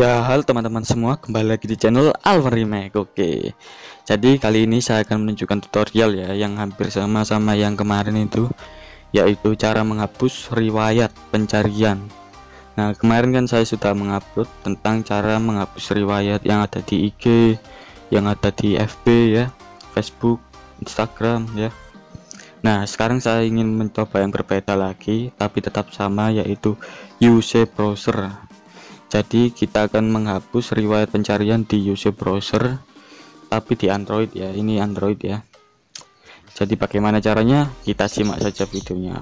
Ya, halo teman-teman semua, kembali lagi di channel Alvan Remag. Oke, jadi kali ini saya akan menunjukkan tutorial ya yang hampir sama sama yang kemarin itu, yaitu cara menghapus riwayat pencarian. Nah, kemarin kan saya sudah mengupload tentang cara menghapus riwayat yang ada di IG, yang ada di FB ya, Facebook, Instagram ya. Nah, sekarang saya ingin mencoba yang berbeda lagi tapi tetap sama, yaitu UC Browser. Jadi kita akan menghapus riwayat pencarian di UC Browser tapi di Android ya, ini Android ya. Jadi bagaimana caranya, kita simak saja videonya.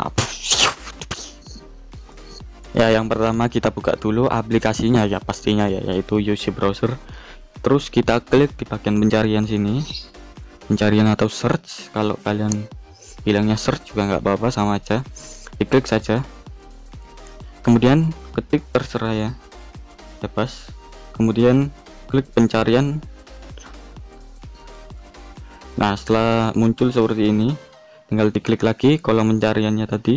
Ya, yang pertama kita buka dulu aplikasinya ya, pastinya ya, yaitu UC Browser. Terus kita klik di bagian pencarian sini, pencarian atau search. Kalau kalian bilangnya search juga nggak apa-apa, sama aja, diklik saja. Kemudian ketik terserah ya, bebas. Kemudian klik pencarian. Nah, setelah muncul seperti ini, tinggal diklik lagi kolom pencariannya tadi.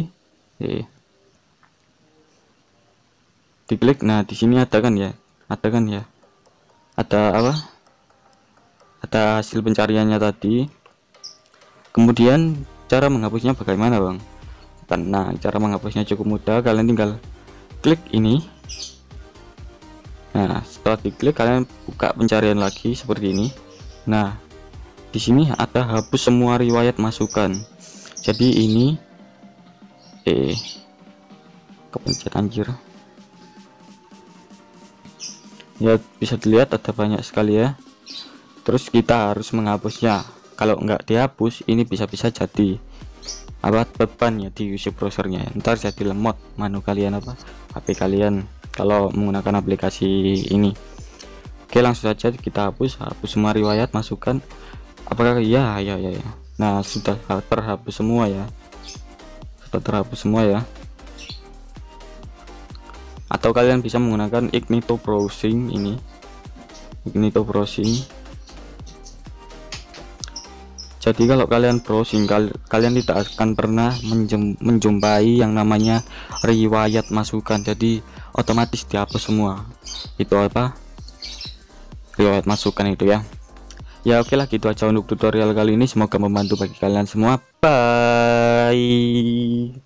Diklik. Nah, di sini ada kan ya? Ada kan ya? Ada apa? Ada hasil pencariannya tadi. Kemudian cara menghapusnya bagaimana, Bang? Nah, cara menghapusnya cukup mudah. Kalian tinggal klik ini. Nah, setelah diklik kalian buka pencarian lagi seperti ini. Nah, di sini ada hapus semua riwayat masukan. Jadi ini kepencet anjir. Ya, bisa dilihat ada banyak sekali ya. Terus kita harus menghapusnya. Kalau nggak dihapus, ini bisa-bisa jadi apa, beban ya di UC browsernya. Ntar jadi lemot menu kalian, apa HP kalian, kalau menggunakan aplikasi ini. Oke, langsung saja kita hapus semua riwayat masukan. Apakah ya. Nah, sudah terhapus semua ya. Atau kalian bisa menggunakan Ignito browsing ini. Jadi kalau kalian browsing, kalian tidak akan pernah menjumpai yang namanya riwayat masukan. Jadi otomatis dihapus semua. Itu apa? Riwayat masukan itu ya. Ya, oke lah, gitu aja untuk tutorial kali ini. Semoga membantu bagi kalian semua. Bye.